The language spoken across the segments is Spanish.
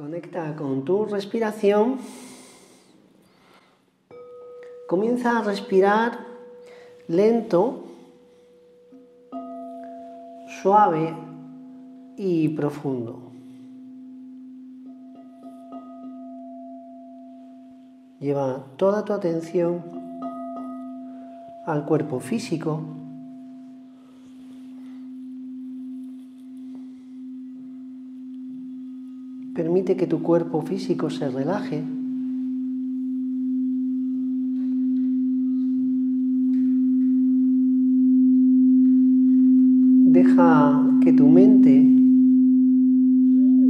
Conecta con tu respiración. Comienza a respirar lento, suave y profundo. Lleva toda tu atención al cuerpo físico. Permite que tu cuerpo físico se relaje. Deja que tu mente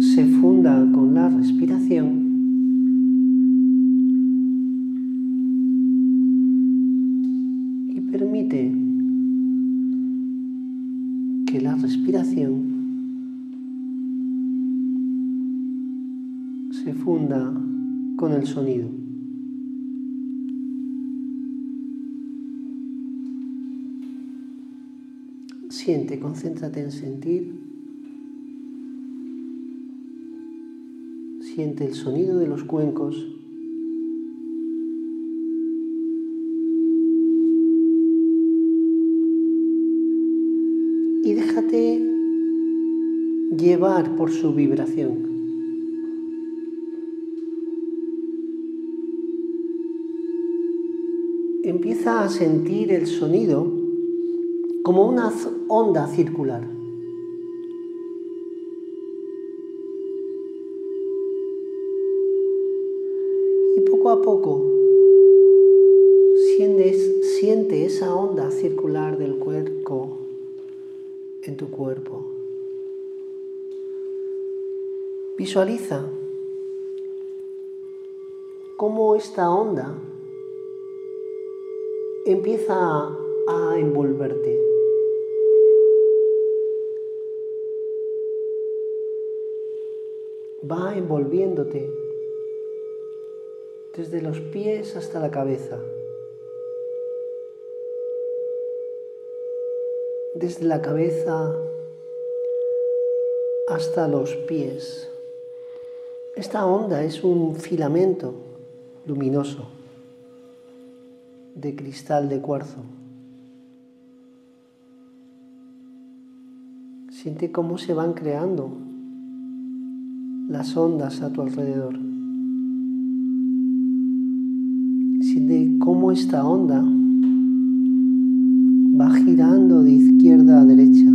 se funda con la respiración. Y permite que la respiración se funda con el sonido. Siente, concéntrate en sentir. Siente el sonido de los cuencos. Y déjate llevar por su vibración. Empieza a sentir el sonido como una onda circular. Y poco a poco siente esa onda circular del cuerpo en tu cuerpo. Visualiza cómo esta onda empieza a envolverte. Va envolviéndote desde los pies hasta la cabeza. Desde la cabeza hasta los pies. Esta onda es un filamento luminoso de cristal de cuarzo. Siente cómo se van creando las ondas a tu alrededor. Siente cómo esta onda va girando de izquierda a derecha.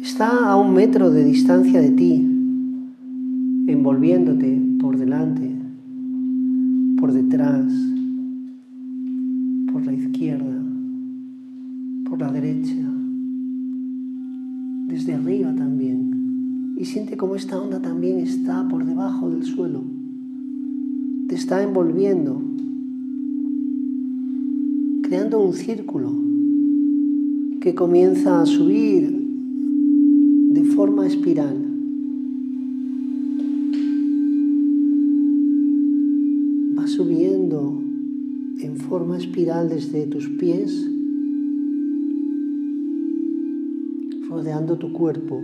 Está a 1 metro de distancia de ti, envolviéndote por delante, por detrás, por la izquierda, por la derecha, desde arriba también. Y siente cómo esta onda también está por debajo del suelo. Te está envolviendo, creando un círculo que comienza a subir de forma espiral. Subiendo en forma espiral desde tus pies, rodeando tu cuerpo.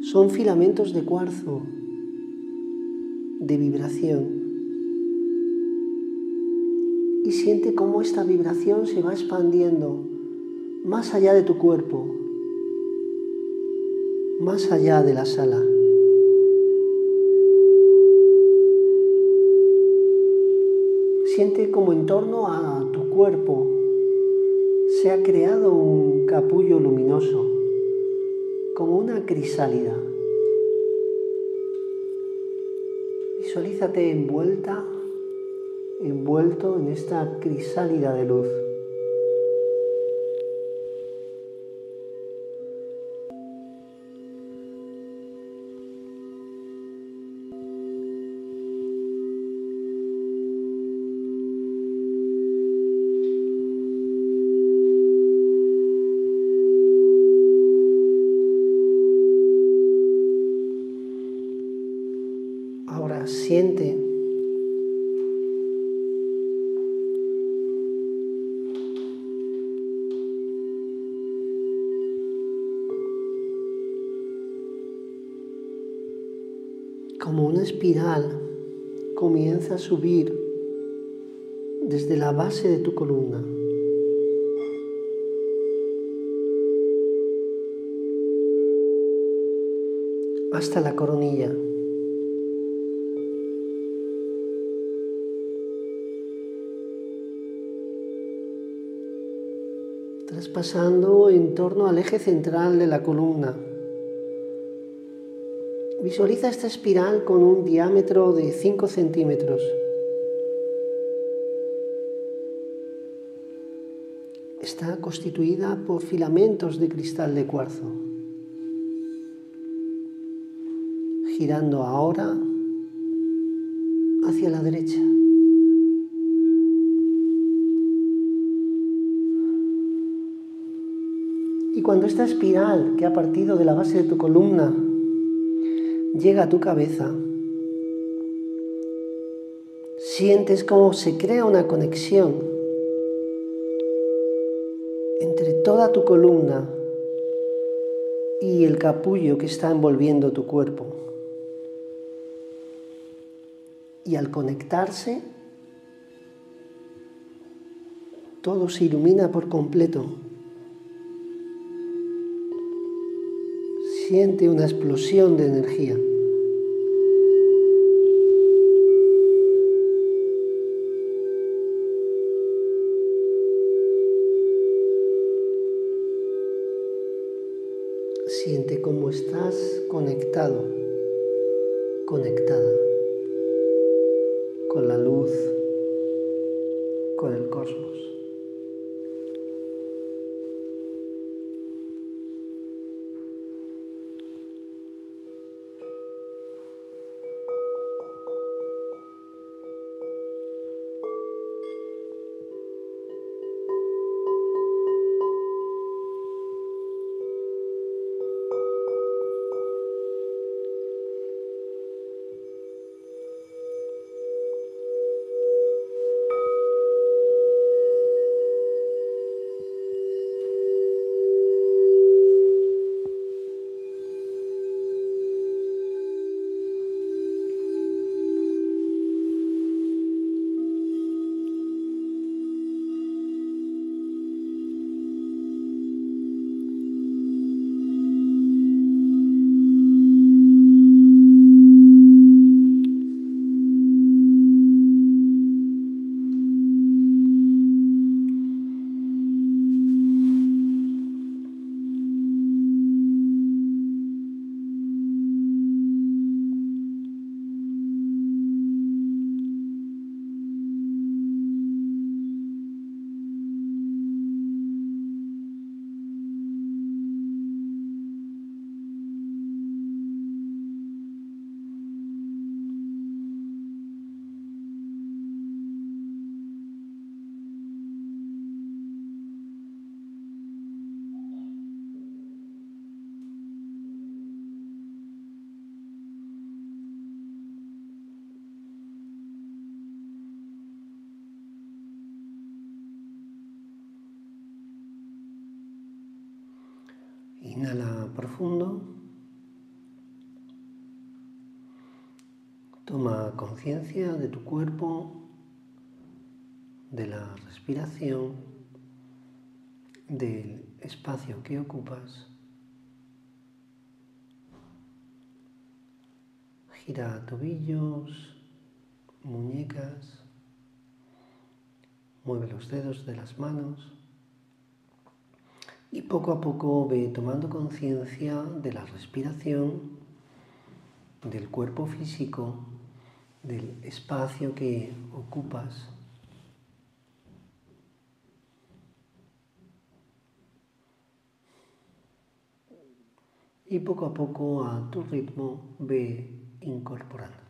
Son filamentos de cuarzo, de vibración. Y siente cómo esta vibración se va expandiendo más allá de tu cuerpo, más allá de la sala. Siente como en torno a tu cuerpo se ha creado un capullo luminoso, como una crisálida. Visualízate envuelto en esta crisálida de luz. Siente como una espiral, comienza a subir desde la base de tu columna. Hasta la coronilla. Traspasando en torno al eje central de la columna. Visualiza esta espiral con un diámetro de 5 centímetros. Está constituida por filamentos de cristal de cuarzo. Girando ahora hacia la derecha. Y cuando esta espiral que ha partido de la base de tu columna llega a tu cabeza, sientes cómo se crea una conexión entre toda tu columna y el capullo que está envolviendo tu cuerpo. Y al conectarse, todo se ilumina por completo. Siente una explosión de energía. Siente cómo estás conectado, conectada con la luz, con el cosmos. Inhala profundo, toma conciencia de tu cuerpo, de la respiración, del espacio que ocupas. Gira tobillos, muñecas, mueve los dedos de las manos. Y poco a poco ve tomando conciencia de la respiración, del cuerpo físico, del espacio que ocupas. Y poco a poco a tu ritmo ve incorporando.